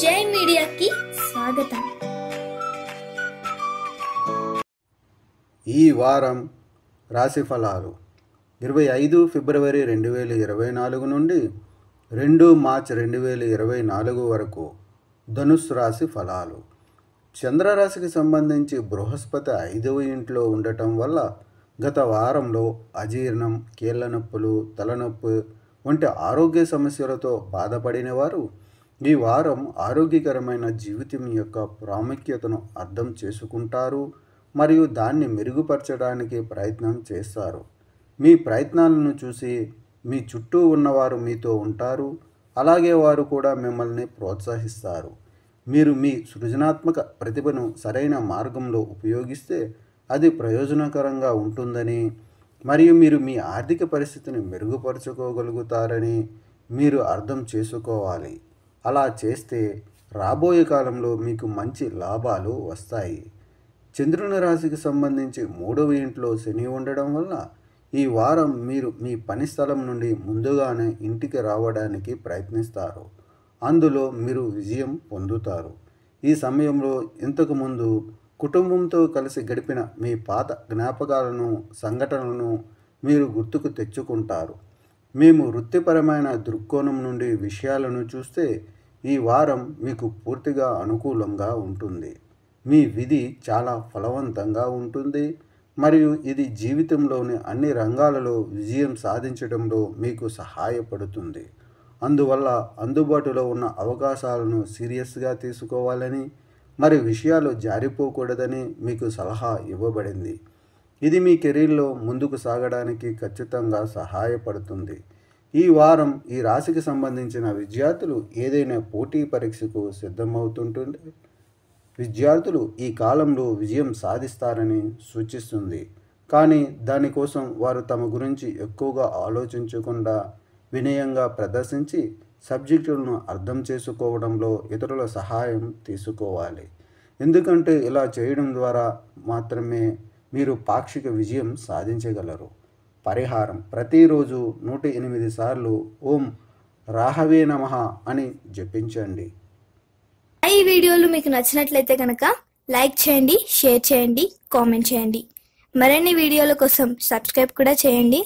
జై మీడియాకి స్వాగతం. ఈ వారం రాశి ఫలాలు 25 ఫిబ్రవరి 2024 నుండి 2 మార్చి 2024 వరకు ధనుస్సు రాశి ఫలాలు. చంద్రరాశికి సంబంధించి బృహస్పతి 5వ ఇంట్లో ఉండటం వల్ల గత వారంలో అజీర్ణం, కీళ్ల నొప్పులు, తలనొప్పి వంటి ఆరోగ్య సమస్యలతో బాధపడిన వారు ఈ వారం ఆరోగ్యకరమైన జీవితం యొక్క ప్రాముఖ్యతను అర్థం చేసుకుంటారు మరియు దాన్ని మెరుగుపరచడానికి ప్రయత్నం చేస్తారు. మీ ప్రయత్నాలను చూసి మీ చుట్టూ ఉన్నవారు మీతో ఉంటారు, అలాగే వారు కూడా మిమ్మల్ని ప్రోత్సహిస్తారు. మీరు మీ సృజనాత్మక ప్రతిభను సరైన మార్గంలో ఉపయోగిస్తే అది ప్రయోజనకరంగా ఉంటుందని మరియు మీరు మీ ఆర్థిక పరిస్థితిని మెరుగుపరచుకోగలుగుతారని మీరు అర్థం చేసుకోవాలి. అలా చేస్తే రాబోయే కాలంలో మీకు మంచి లాభాలు వస్తాయి. చంద్రుని రాశికి సంబంధించి 3వ ఇంట్లో శని ఉండడం వల్ల ఈ వారం మీరు మీ పని స్థలం నుండి ముందుగానే ఇంటికి రావడానికి ప్రయత్నిస్తారు. అందులో మీరు విజయం పొందుతారు. ఈ సమయంలో ఇంతకుముందు కుటుంబంతో కలిసి గడిపిన మీ పాత జ్ఞాపకాలను, సంఘటనలను మీరు గుర్తుకు తెచ్చుకుంటారు. మేము వృత్తిపరమైన దృక్కోణం నుండి విషయాలను చూస్తే ఈ వారం మీకు పూర్తిగా అనుకూలంగా ఉంటుంది. మీ విధి చాలా ఫలవంతంగా ఉంటుంది మరియు ఇది జీవితంలోని అన్ని రంగాలలో విజయం సాధించడంలో మీకు సహాయపడుతుంది. అందువల్ల అందుబాటులో ఉన్న అవకాశాలను సీరియస్గా తీసుకోవాలని మరి విషయాలు జారిపోకూడదని మీకు సలహా ఇవ్వబడింది. ఇది మీ కెరీర్లో ముందుకు సాగడానికి ఖచ్చితంగా సహాయపడుతుంది. ఈ వారం ఈ రాశికి సంబంధించిన విద్యార్థులు ఏదైనా పోటీ పరీక్షకు సిద్ధమవుతుంటే విద్యార్థులు ఈ కాలంలో విజయం సాధిస్తారని సూచిస్తుంది. కానీ దానికోసం వారు తమ గురించి ఎక్కువగా ఆలోచించకుండా వినయంగా ప్రదర్శించి సబ్జెక్టులను అర్థం చేసుకోవడంలో ఇతరుల సహాయం తీసుకోవాలి. ఎందుకంటే ఇలా చేయడం ద్వారా మాత్రమే మీరు పాక్షిక విజయం సాధించగలరు. పరిహారం: ప్రతిరోజు 108 సార్లు ఓం రాహవే నమః అని జపించండి. ఈ వీడియోలు మీకు నచ్చినట్లయితే కనుక లైక్ చేయండి, షేర్ చేయండి, కామెంట్ చేయండి. మరిన్ని వీడియోల కోసం సబ్స్క్రైబ్ కూడా చేయండి.